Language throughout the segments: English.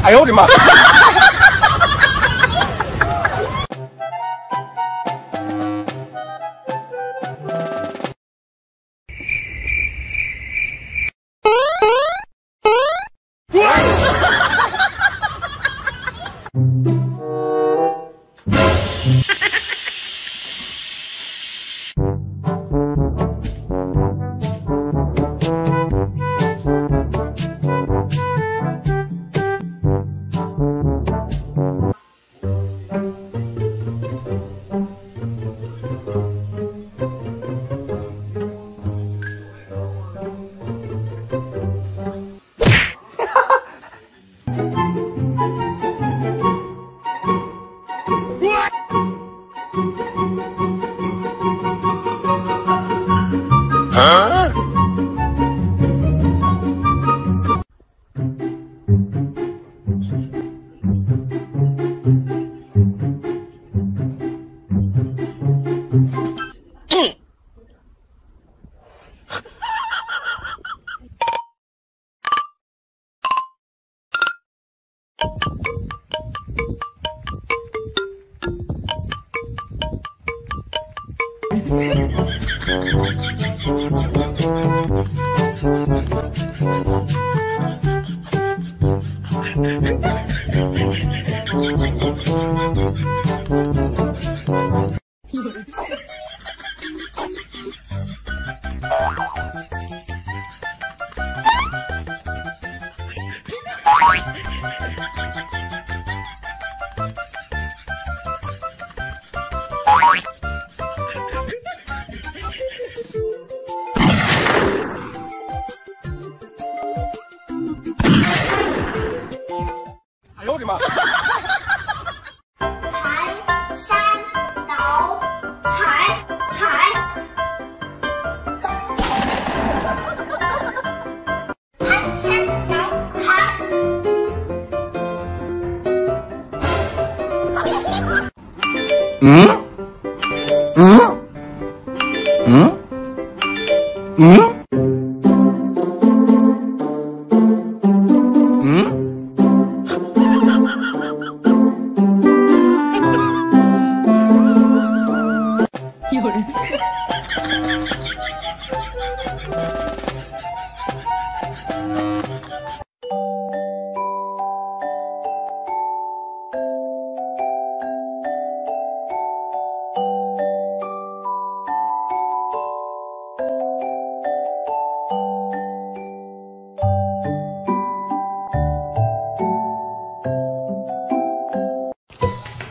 I hold him up. Huh?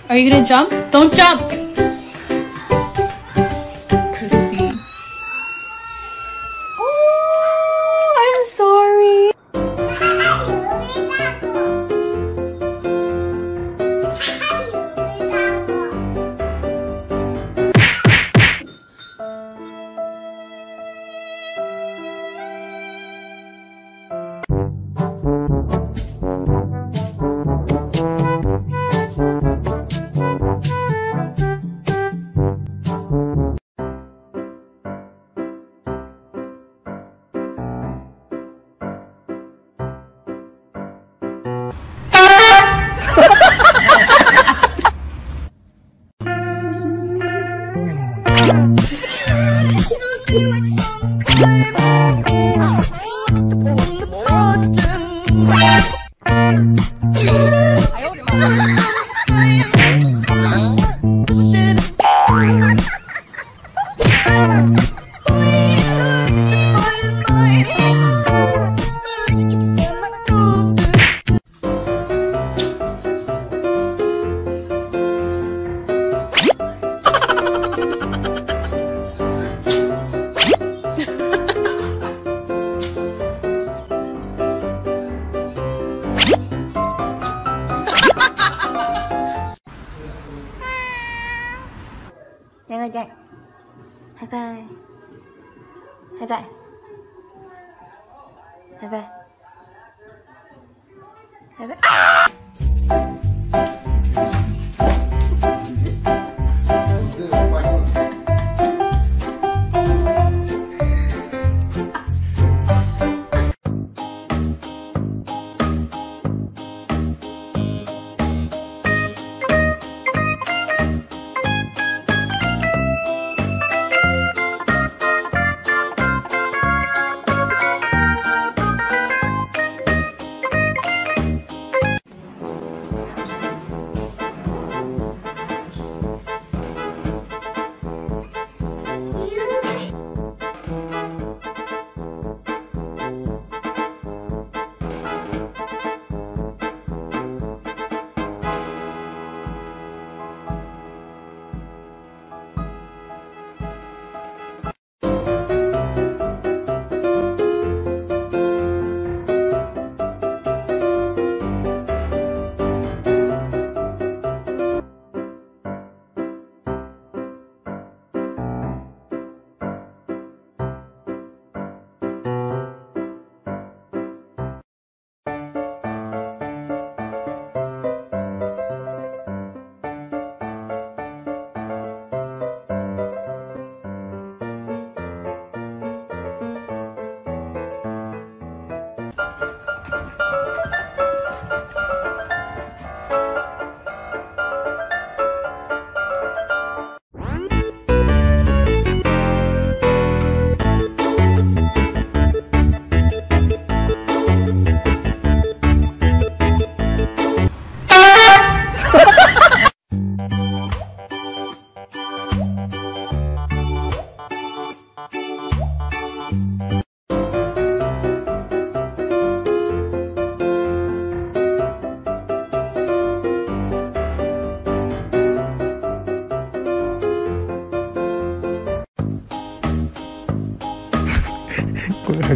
Are you gonna jump? Don't jump! Pussy. Oh, I'm sorry.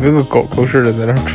跟个狗狗似的在那喘。